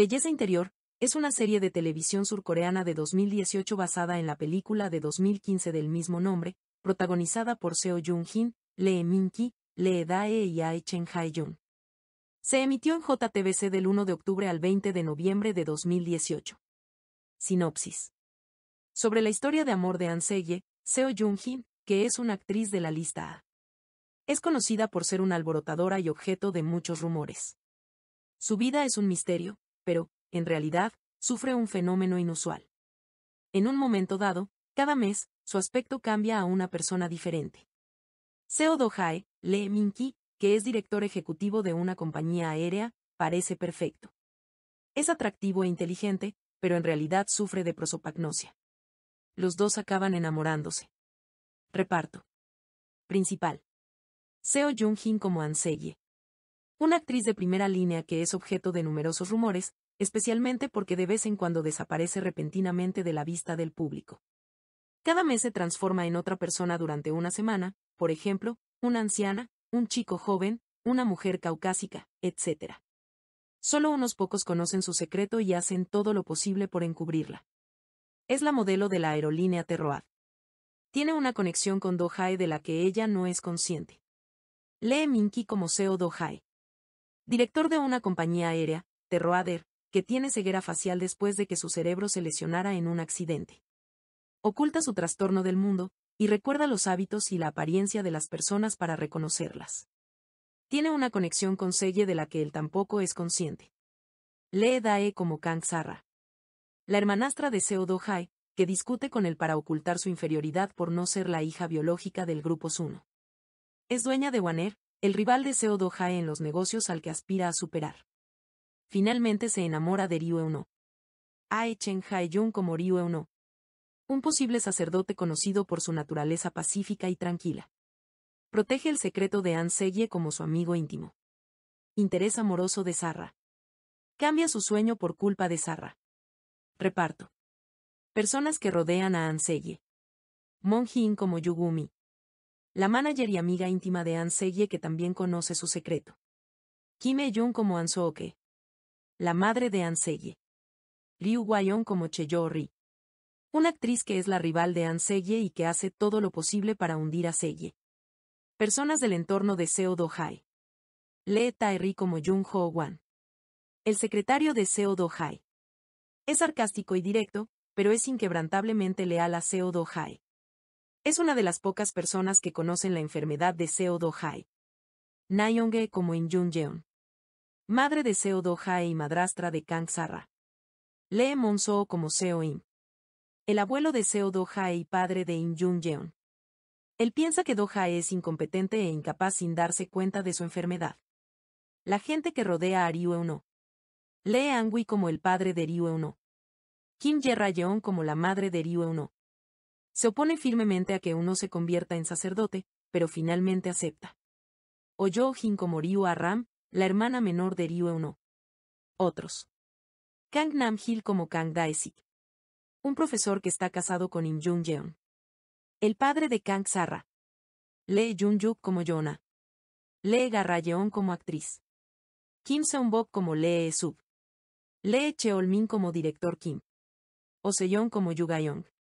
Belleza Interior es una serie de televisión surcoreana de 2018 basada en la película de 2015 del mismo nombre, protagonizada por Seo Hyun-jin, Lee Min-ki, Lee Da-hee y Ae Chen-hae-yun. Se emitió en JTBC del 1 de octubre al 20 de noviembre de 2018. Sinopsis. Sobre la historia de amor de An Se-ye, Seo Hyun-jin, que es una actriz de la lista A. Es conocida por ser una alborotadora y objeto de muchos rumores. Su vida es un misterio, pero, en realidad, sufre un fenómeno inusual. En un momento dado, cada mes, su aspecto cambia a una persona diferente. Seo Do-hae, Lee Min-ki, que es director ejecutivo de una compañía aérea, parece perfecto. Es atractivo e inteligente, pero en realidad sufre de prosopagnosia. Los dos acaban enamorándose. Reparto. Principal. Seo Hyun-jin como An Se-ye. Una actriz de primera línea que es objeto de numerosos rumores, especialmente porque de vez en cuando desaparece repentinamente de la vista del público. Cada mes se transforma en otra persona durante una semana, por ejemplo, una anciana, un chico joven, una mujer caucásica, etc. Solo unos pocos conocen su secreto y hacen todo lo posible por encubrirla. Es la modelo de la aerolínea Tereoad. Tiene una conexión con Do-hae de la que ella no es consciente. Lee Min-ki como Seo Do-hae. Director de una compañía aérea, Terroader, que tiene ceguera facial después de que su cerebro se lesionara en un accidente. Oculta su trastorno del mundo, y recuerda los hábitos y la apariencia de las personas para reconocerlas. Tiene una conexión con Se-ye de la que él tampoco es consciente. Lee Da-hee como Kang Sa-ra. La hermanastra de Seo Do-hae, que discute con él para ocultar su inferioridad por no ser la hija biológica del Grupo Suno. Es dueña de Waner, el rival de Seo Do-hae en los negocios al que aspira a superar. Finalmente se enamora de Ryu Eun-no. Ae Chen-hae-yun como Ryu Eun-no. Un posible sacerdote conocido por su naturaleza pacífica y tranquila. Protege el secreto de An Se-ye como su amigo íntimo. Interés amoroso de Sa-ra. Cambia su sueño por culpa de Sa-ra. Reparto. Personas que rodean a An Se-ye. Mon-hin como Yugumi. La manager y amiga íntima de An Se-ye que también conoce su secreto. Kim E-jun como An-so-ke. La madre de An Se-ye. Ryu Wai-yeon como Che-yo-ri. Una actriz que es la rival de An Se-ye y que hace todo lo posible para hundir a Se-ye. Personas del entorno de Seo Do-hae. Lee Tae-ri como Jung Ho-wan. El secretario de Seo Do-hae. Es sarcástico y directo, pero es inquebrantablemente leal a Seo Do-hae. Es una de las pocas personas que conocen la enfermedad de Seo Do-hae. Nayong-ge como Im Jung-jeon. Madre de Seo Do-hae y madrastra de Kang Sa-ra. Lee Mon-soo como Seo-in. El abuelo de Seo Do-hae y padre de Im Jung-jeon. Él piensa que Do-hae es incompetente e incapaz sin darse cuenta de su enfermedad. La gente que rodea a Ryu Eun-no. Lee Angui como el padre de Ryu Eun-no. Kim Jer-ra-jeon como la madre de Ryu Eun-no. Se opone firmemente a que uno se convierta en sacerdote, pero finalmente acepta. O Yo-jin como Ryu Aram, la hermana menor de Ryu Eun-no. Otros. Kang Nam-hil como Kang Da-sik. Un profesor que está casado con Im Jung-jeon. El padre de Kang Sa-ra. Lee Jun-juk como Yona. Lee Ga-ra-yeon como actriz. Kim Seon-bok como Lee E-sub. Lee Cheol-min como director Kim. O Se-yeon como Yu Ga-yong.